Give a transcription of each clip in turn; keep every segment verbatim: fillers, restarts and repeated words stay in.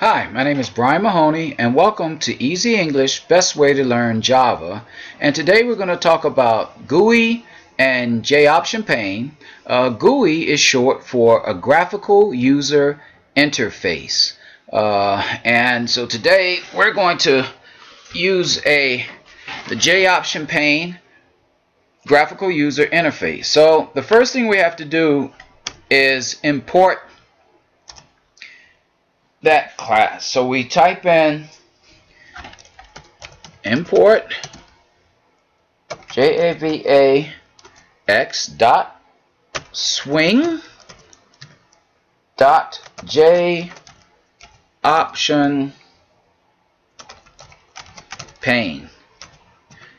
Hi, my name is Brian Mahoney and welcome to Easy English, Best Way to Learn Java. And today we're going to talk about G U I and joptionpane. Uh, G U I is short for a graphical user interface. Uh, and so today we're going to use a the joptionpane graphical user interface. So the first thing we have to do is import that class. So we type in import javax dot swing dot joptionpane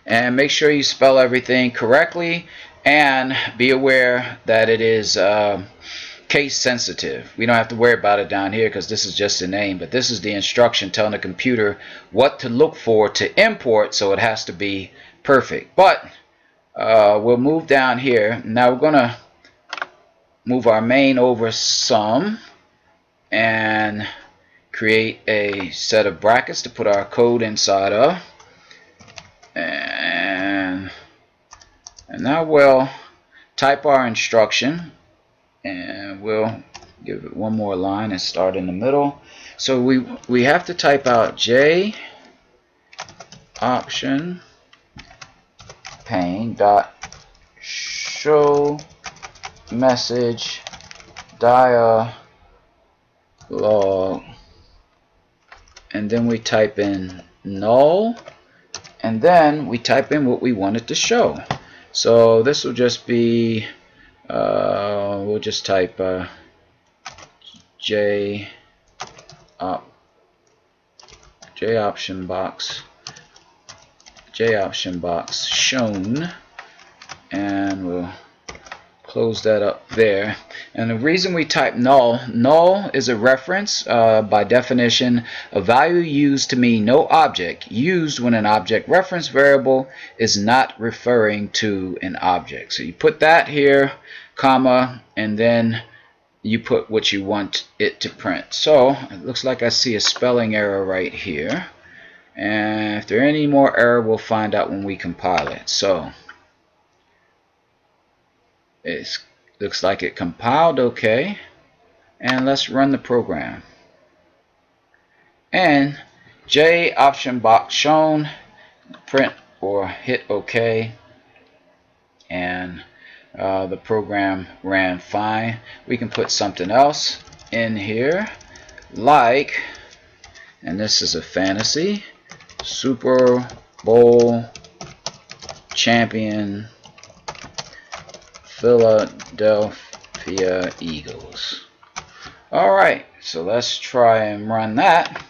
and make sure you spell everything correctly, and be aware that it is uh, case sensitive. We don't have to worry about it down here because this is just a name, but this is the instruction telling the computer what to look for to import, so it has to be perfect. But uh, we'll move down here. Now we're gonna move our main over some and create a set of brackets to put our code inside of, and and now we'll type our instruction. And we'll give it one more line and start in the middle. So we we have to type out joptionpane dot show message dialog, and then we type in null, and then we type in what we want it to show. So this will just be Uh, we'll just type uh, J op, J option box J option box shown, and we'll close that up there. And the reason we type null, null is a reference uh, by definition, a value used to mean no object, used when an object reference variable is not referring to an object. So you put that here, comma, and then you put what you want it to print. So it looks like I see a spelling error right here, and if there are any more error, we'll find out when we compile it. So it looks like it compiled okay, and let's run the program, and J option box shown, print or hit OK, and uh, the program ran fine. We can put something else in here, like, and this is a fantasy, Super Bowl champion Philadelphia Eagles. Alright, so let's try and run that.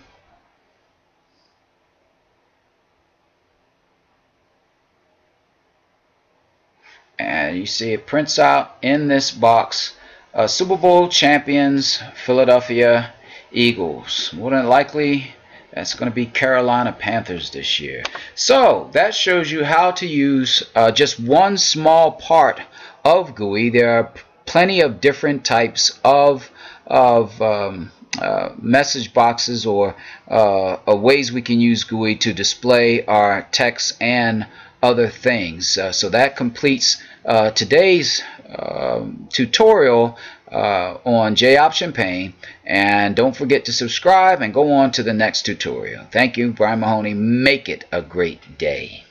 And you see it prints out in this box uh, Super Bowl champions Philadelphia Eagles. More than likely that's going to be Carolina Panthers this year. So that shows you how to use uh, just one small part of G U I. There are plenty of different types of of um, uh, message boxes or uh, uh, ways we can use G U I to display our text and other things. Uh, so that completes uh, today's um, tutorial uh, on joptionpane, and don't forget to subscribe and go on to the next tutorial. Thank you, Brian Mahoney. Make it a great day.